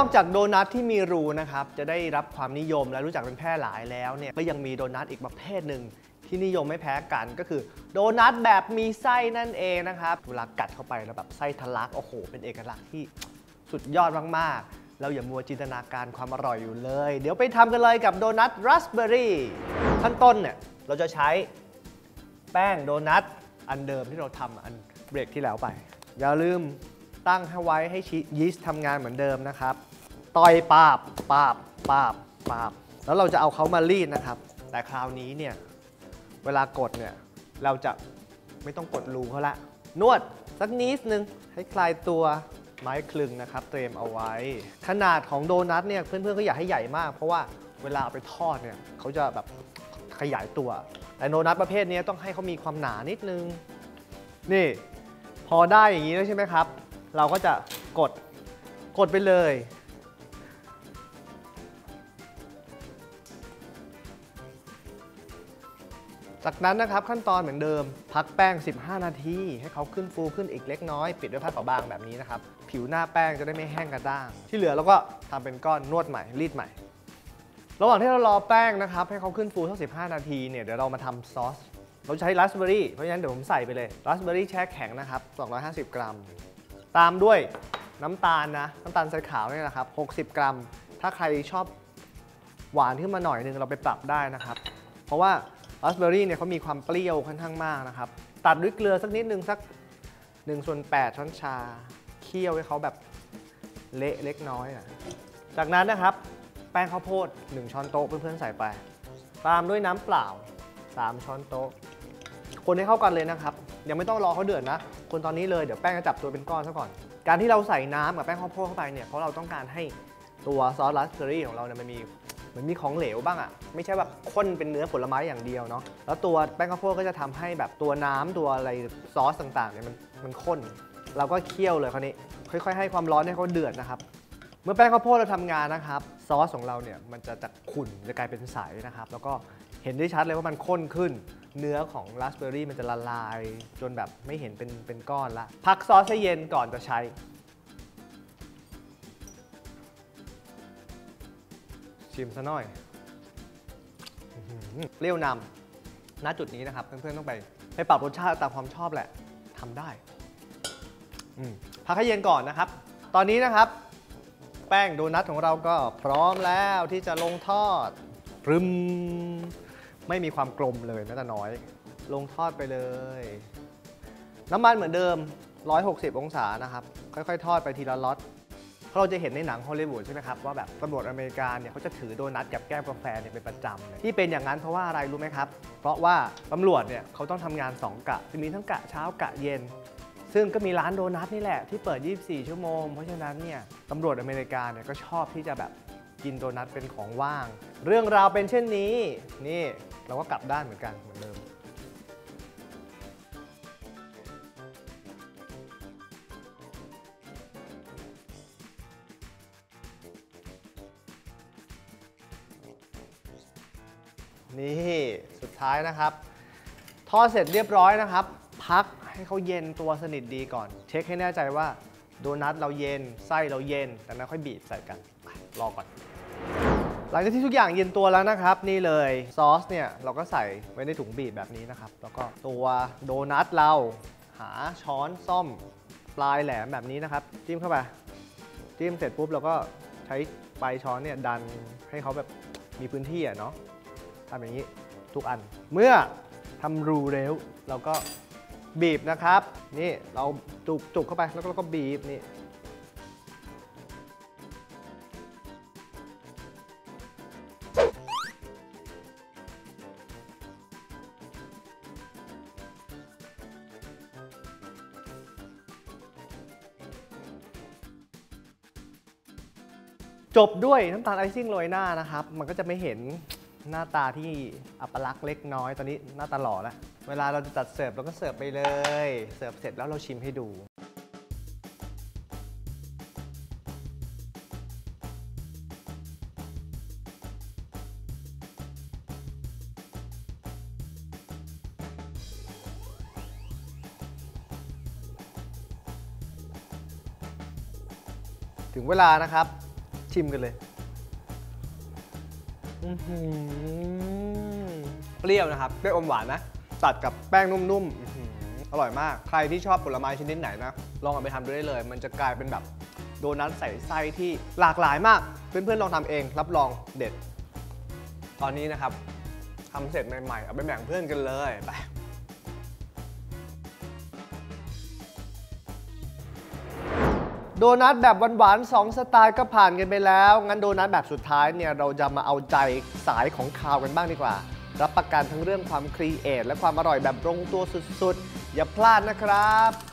นอกจากโดนัทที่มีรูนะครับจะได้รับความนิยมและรู้จักเป็นแพร่หลายแล้วเนี่ยก็ยังมีโดนัทอีกประเภทหนึ่งที่นิยมไม่แพ้กันก็คือโดนัทแบบมีไส้นั่นเองนะครับเวลากัดเข้าไปแล้วแบบไส้ทะลักโอ้โหเป็นเอกลักษณ์ที่สุดยอดมากๆเราอย่ามัวจินตนาการความอร่อยอยู่เลยเดี๋ยวไปทำกันเลยกับโดนัทราสเบอร์รี่ขั้นต้นเนี่ยเราจะใช้แป้งโดนัทอันเดิมที่เราทำอันเบรกที่แล้วไปอย่าลืมตั้งให้ไว้ให้ยีสต์ทำงานเหมือนเดิมนะครับต่อยปาบปาบปาบปาบแล้วเราจะเอาเขามารีดนะครับแต่คราวนี้เนี่ยเวลากดเนี่ยเราจะไม่ต้องกดรูเขาละนวดสักนิดนึงให้คลายตัวไม้คลึงนะครับเตรียมเอาไว้ขนาดของโดนัทเนี่ยเพื่อนๆก็อยากให้ใหญ่มากเพราะว่าเวลาเอาไปทอดเนี่ยเขาจะแบบขยายตัวแต่โดนัทประเภทนี้ต้องให้เขามีความหนานิดนึงนี่พอได้อย่างนี้แล้วใช่ไหมครับเราก็จะกดไปเลยจากนั้นนะครับขั้นตอนเหมือนเดิมพักแป้ง15นาทีให้เขาขึ้นฟูขึ้นอีกเล็กน้อยปิดด้วยผ้าขาวบางแบบนี้นะครับผิวหน้าแป้งจะได้ไม่แห้งกระด้างที่เหลือเราก็ทำเป็นก้อนนวดใหม่รีดใหม่ระหว่างที่เรารอแป้งนะครับให้เขาขึ้นฟูสัก15นาทีเนี่ยเดี๋ยวเรามาทำซอสเราใช้ราสเบอร์รี่เพราะฉะนั้นเดี๋ยวผมใส่ไปเลยราสเบอร์รี่แช่แข็งนะครับ250กรัมตามด้วยน้ำตาลนะน้ำตาลทรายขาวนี่แหละครับ60กรัมถ้าใครชอบหวานขึ้นมาหน่อยนึงเราไปปรับได้นะครับเพราะว่าราสเบอร์รี่เนี่ยเขามีความเปรี้ยวค่อนข้างมากนะครับตัดด้วยเกลือสักนิดนึงสัก1/8ช้อนชาเคี่ยวให้เขาแบบเละเล็กน้อยนะจากนั้นนะครับแป้งข้าวโพด1ช้อนโต๊ะเพื่อนๆใส่ไปตามด้วยน้ำเปล่า3ช้อนโต๊ะคนให้เข้ากันเลยนะครับยังไม่ต้องรอเขาเดือดนะคนตอนนี้เลยเดี๋ยวแป้งจะจับตัวเป็นก้อนซะก่อนการที่เราใส่น้ำกับแป้งข้าวโพดเข้าไปเนี่ยเพราะเราต้องการให้ตัวซอสราสเบอร์รี่ของเราเนี่ยมันมีของเหลวบ้างอ่ะไม่ใช่แบบข้นเป็นเนื้อผลไม้อย่างเดียวเนาะแล้วตัวแป้งข้าวโพดก็จะทำให้แบบตัวน้ำตัวอะไรซอสต่างๆเนี่ยมันข้นเราก็เคี่ยวเลยคราวนี้ค่อยๆให้ความร้อนให้เขาเดือดนะครับเมื่อแป้งข้าวโพดเราทำงานนะครับซอสของเราเนี่ยมันจะขุ่นจะกลายเป็นใสนะครับแล้วก็เห็นได้ชัดเลยว่ามันข้นขึ้นเนื้อของราสเบอร์รี่มันจะละลายจนแบบไม่เห็นเป็นก้อนละพักซอสให้เย็นก่อนจะใช้ชิมซะหน่อยเลี้ยวนำณจุดนี้นะครับเพื่อนๆต้องไปปรับรสชาติตามความชอบแหละทำได้พักให้เย็นก่อนนะครับตอนนี้นะครับแป้งโดนัทของเราก็พร้อมแล้วที่จะลงทอดปรึมไม่มีความกลมเลยแม้แต่น้อยลงทอดไปเลยน้ำมันเหมือนเดิม160องศานะครับค่อยๆทอดไปทีละล็อตเพราะเราจะเห็นในหนังฮอลลีวูดใช่ไหมครับว่าแบบตำรวจอเมริกันเนี่ยเขาจะถือโดนัทกับแก้วกาแฟเนี่ยเป็นประจำเลยที่เป็นอย่างนั้นเพราะว่าอะไรรู้ไหมครับเพราะว่าตำรวจเนี่ยเขาต้องทำงาน2กะจะมีทั้งกะเช้ากะเย็นซึ่งก็มีร้านโดนัทนี่แหละที่เปิด24ชั่วโมงเพราะฉะนั้นเนี่ยตำรวจอเมริกันเนี่ยก็ชอบที่จะแบบกินโดนัทเป็นของว่างเรื่องราวเป็นเช่นนี้นี่เราก็กลับด้านเหมือนเดิมนี่สุดท้ายนะครับทอดเสร็จเรียบร้อยนะครับพักให้เขาเย็นตัวสนิทดีก่อนเช็คให้แน่ใจว่าโดนัทเราเย็นไส้เราเย็นแต่นั้นค่อยบีบใส่กันรอก่อนหลังจากที่ทุกอย่างเย็นตัวแล้วนะครับนี่เลยซอสเนี่ยเราก็ใส่ไว้ในถุงบีบแบบนี้นะครับแล้วก็ตัวโดนัทเราหาช้อนส้อมปลายแหลมแบบนี้นะครับจิ้มเข้าไปจิ้มเสร็จปุ๊บเราก็ใช้ปลายช้อนเนี่ยดันให้เขาแบบมีพื้นที่อ่ะเนาะทำอย่างนี้ทุกอันเมื่อทำรูแล้วเราก็บีบนะครับนี่เราจุกเข้าไปแล้วก็บีบนี่จบด้วยน้ำตาลไอซิ่งโรยหน้านะครับมันก็จะไม่เห็นหน้าตาที่อัปลักษณ์เล็กน้อยตอนนี้หน้าตาหล่อแล้วเวลาเราจะจัดเสิร์ฟเราก็เสิร์ฟไปเลยเสิร์ฟเสร็จแล้วเราชิมให้ดูถึงเวลานะครับ ชิมกันเลยเปรี้ยวนะครับเปรี้ยวอมหวานนะตัดกับแป้งนุ่มๆอร่อยมากใครที่ชอบผลไม้ชนิดไหนนะลองเอาไปทำดูได้เลยมันจะกลายเป็นแบบโดนัทใส่ไส้ที่หลากหลายมากเพื่อนๆลองทำเองรับรองเด็ดตอนนี้นะครับทำเสร็จใหม่ๆเอาไปแบ่งเพื่อนกันเลยไปโดนัทแบบหวานๆ2สไตล์ก็ผ่านกันไปแล้วงั้นโดนัทแบบสุดท้ายเนี่ยเราจะมาเอาใจสายของคาวกันบ้างดีกว่ารับประกันทั้งเรื่องความครีเอทและความอร่อยแบบลงตัวสุดๆอย่าพลาดนะครับ